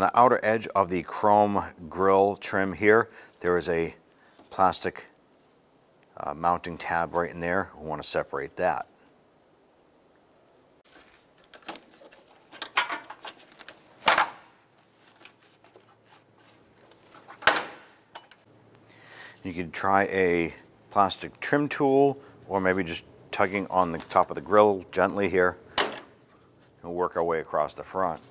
On the outer edge of the chrome grille trim here, there is a plastic mounting tab right in there. We want to separate that. You could try a plastic trim tool, or maybe just tugging on the top of the grille gently here, and we'll work our way across the front.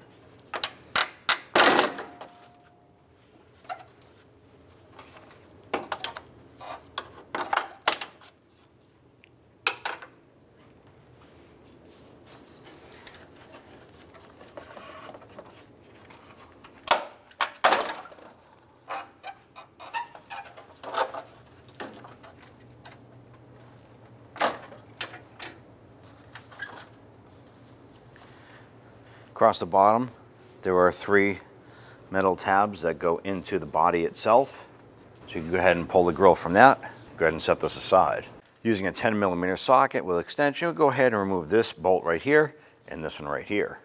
Across the bottom, there are three metal tabs that go into the body itself. So you can go ahead and pull the grille from that. Go ahead and set this aside. Using a 10mm socket with extension, we'll go ahead and remove this bolt right here and this one right here.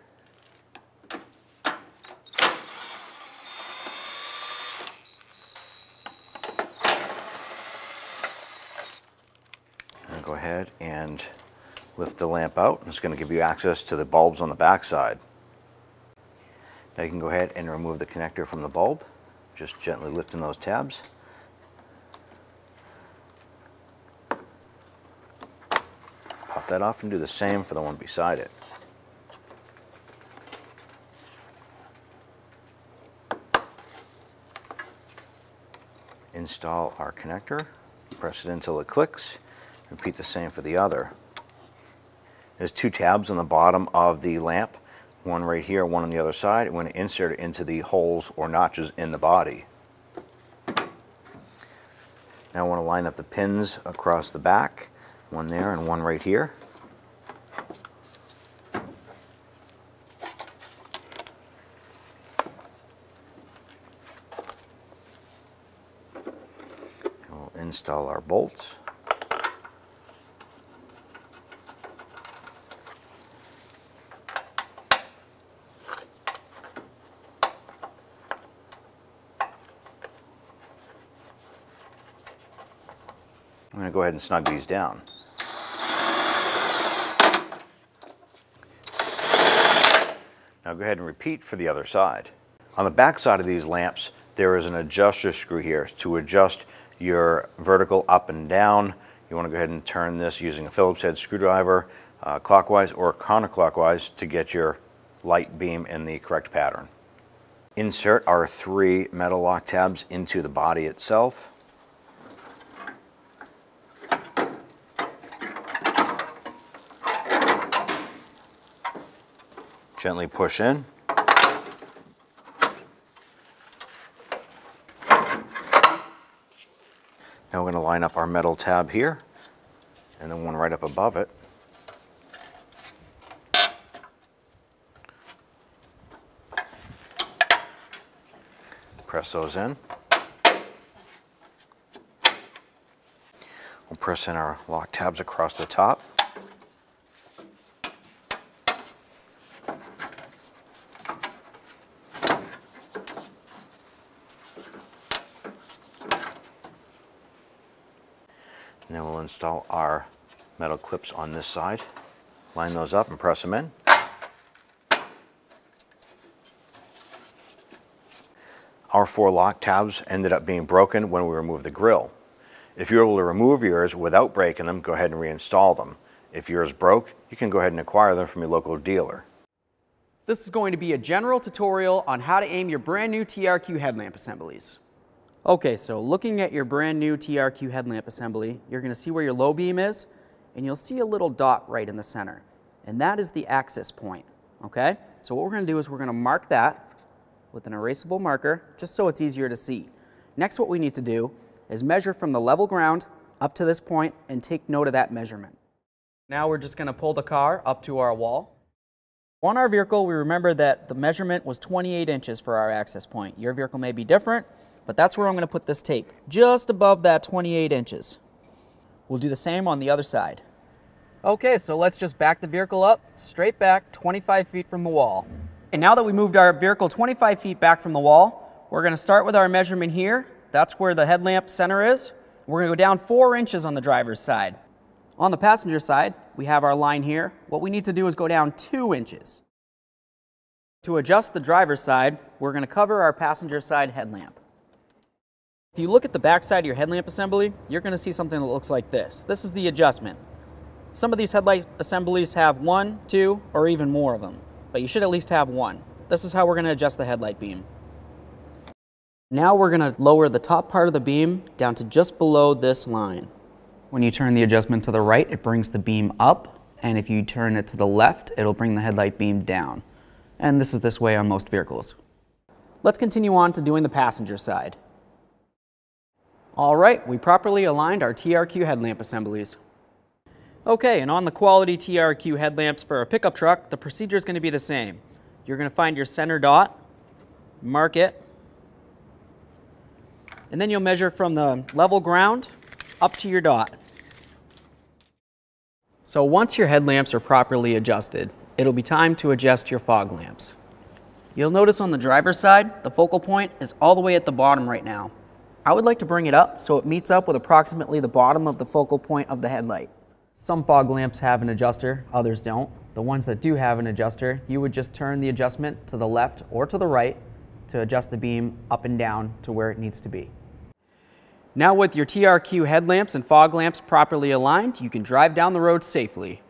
And go ahead and lift the lamp out. It's going to give you access to the bulbs on the back side. Now you can go ahead and remove the connector from the bulb, just gently lifting those tabs. Pop that off and do the same for the one beside it. Install our connector, press it until it clicks, repeat the same for the other. There's two tabs on the bottom of the lamp. One right here, one on the other side. I'm going to insert it into the holes or notches in the body. Now I want to line up the pins across the back, one there and one right here. And we'll install our bolts. I'm going to go ahead and snug these down. Now go ahead and repeat for the other side. On the back side of these lamps, there is an adjuster screw here to adjust your vertical up and down. You want to go ahead and turn this using a Phillips head screwdriver clockwise or counterclockwise to get your light beam in the correct pattern. Insert our three metal lock tabs into the body itself. Gently push in. Now we're going to line up our metal tab here and then one right up above it. Press those in. We'll press in our lock tabs across the top. And then we'll install our metal clips on this side. Line those up and press them in. Our four lock tabs ended up being broken when we removed the grille. If you're able to remove yours without breaking them, go ahead and reinstall them. If yours broke, you can go ahead and acquire them from your local dealer. This is going to be a general tutorial on how to aim your brand new TRQ headlamp assemblies. Okay, so looking at your brand new TRQ headlamp assembly, you're going to see where your low beam is, and you'll see a little dot right in the center, and that is the access point, okay? So what we're going to do is we're going to mark that with an erasable marker, just so it's easier to see. Next, what we need to do is measure from the level ground up to this point and take note of that measurement. Now we're just going to pull the car up to our wall. On our vehicle, we remember that the measurement was 28 inches for our access point. Your vehicle may be different, but that's where I'm going to put this tape, just above that 28 inches. We'll do the same on the other side. Okay, so let's just back the vehicle up, straight back, 25 feet from the wall. And now that we moved our vehicle 25 feet back from the wall, we're going to start with our measurement here. That's where the headlamp center is. We're going to go down 4 inches on the driver's side. On the passenger side, we have our line here. What we need to do is go down 2 inches. To adjust the driver's side, we're going to cover our passenger side headlamp. If you look at the back side of your headlamp assembly, you're going to see something that looks like this. This is the adjustment. Some of these headlight assemblies have 1, 2, or even more of them, but you should at least have one. This is how we're going to adjust the headlight beam. Now we're going to lower the top part of the beam down to just below this line. When you turn the adjustment to the right, it brings the beam up, and if you turn it to the left, it'll bring the headlight beam down. And this is this way on most vehicles. Let's continue on to doing the passenger side. All right, we properly aligned our TRQ headlamp assemblies. Okay, and on the quality TRQ headlamps for a pickup truck, the procedure is going to be the same. You're going to find your center dot, mark it, and then you'll measure from the level ground up to your dot. So once your headlamps are properly adjusted, it'll be time to adjust your fog lamps. You'll notice on the driver's side, the focal point is all the way at the bottom right now. I would like to bring it up so it meets up with approximately the bottom of the focal point of the headlight. Some fog lamps have an adjuster, others don't. The ones that do have an adjuster, you would just turn the adjustment to the left or to the right to adjust the beam up and down to where it needs to be. Now with your TRQ headlamps and fog lamps properly aligned, you can drive down the road safely.